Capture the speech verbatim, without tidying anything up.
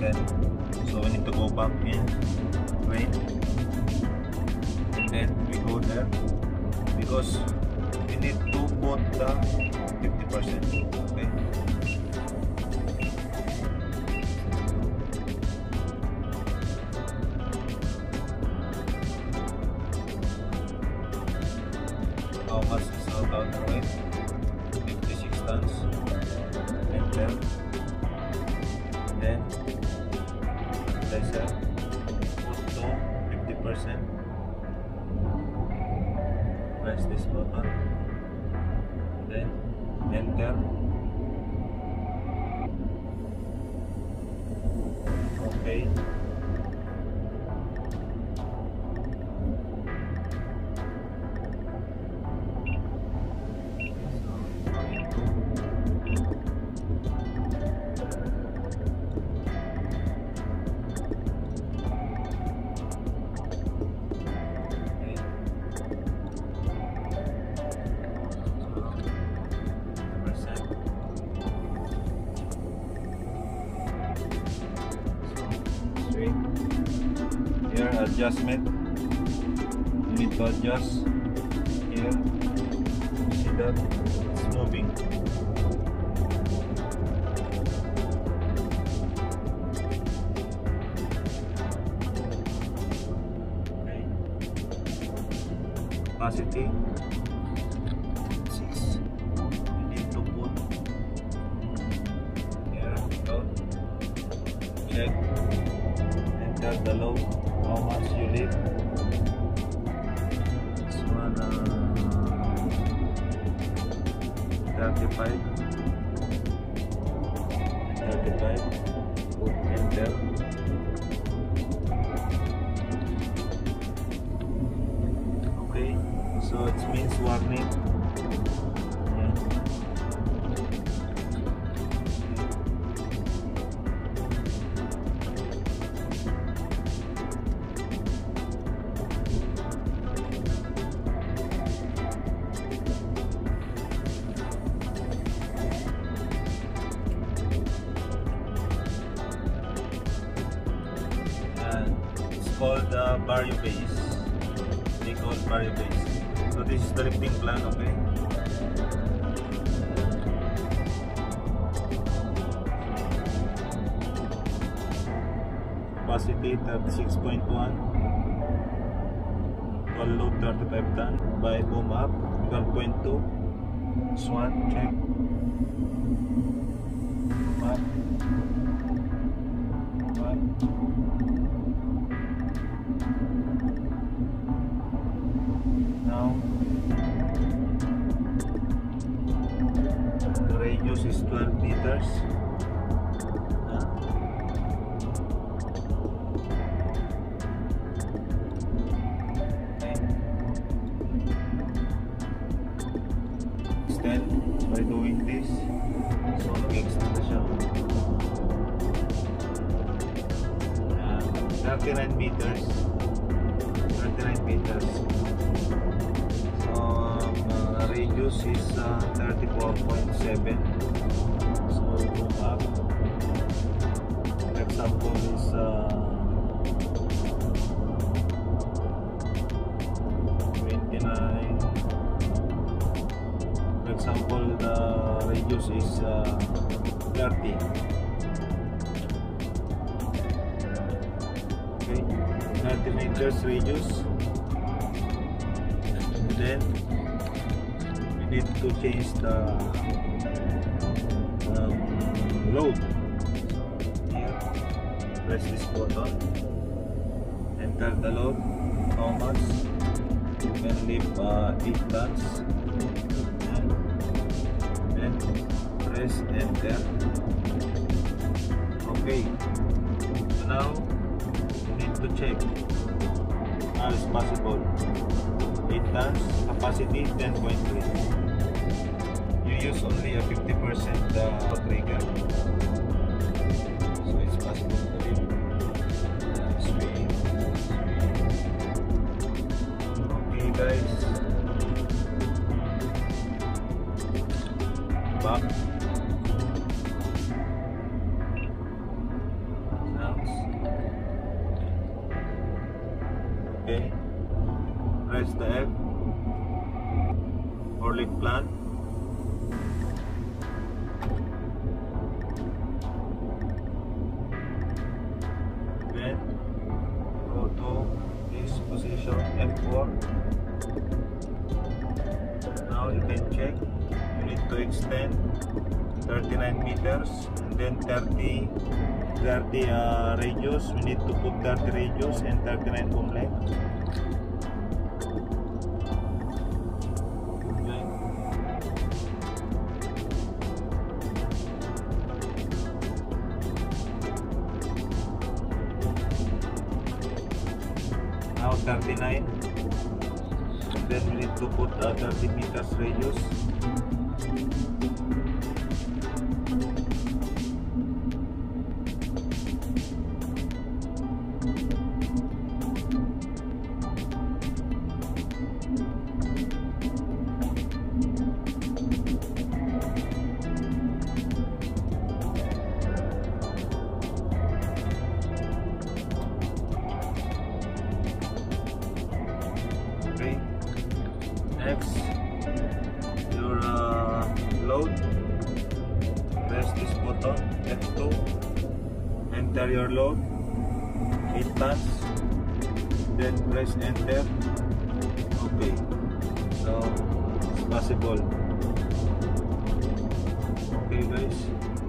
set. So we need to go back in, wait, and then we go there because we need to put the fifty percent. Okay, how much is sold out? Right, fifty-six tons, and then then let's uh, put to fifty percent. Press this button, then enter. Okay, adjustment, you need to adjust here. You see that it's moving. Okay, opacity six. You need to put here, out, check, enter the load. How much you leave? This one uh, thirty-five. Thirty-five. Put enter. Okay. So it means warning. Called the Variobase. They call Variobase. So this is the lifting plan, okay? Capacity thirty-six point one. Call load thirty-five ton by boom up twelve point two. Swan check. Boom up. Boom up. The radius is twelve meters. Huh? Okay. Instead, by doing this, so fixed na siya. Uh, thirty-nine meters. thirty-nine meters. Radius is uh, thirty-four point seven. So go up. For example, is uh, twenty-nine. For example, the radius is uh, thirty. Okay, thirty meters radius. And then need to change the um, load. Here, press this button, enter the load. How much? You can leave uh, eight tons, and then press enter. Okay, so now you need to check as possible. eight tons, capacity ten point three. Use only a fifty percent uh, trigger, so it's possible to leave. Sweet, sweet. Okay guys, back. OK. Press the F, hold it plan. Then go to this position F four. Now you can check, you need to extend thirty-nine meters and then thirty, thirty uh, radius. We need to put thirty radius and thirty-nine boom length. Now thirty-nine, then we need to put uh, thirty meters radius. Next, your uh, load, press this button F two, enter your load, eight tons, then press enter. OK, so it's possible. OK guys.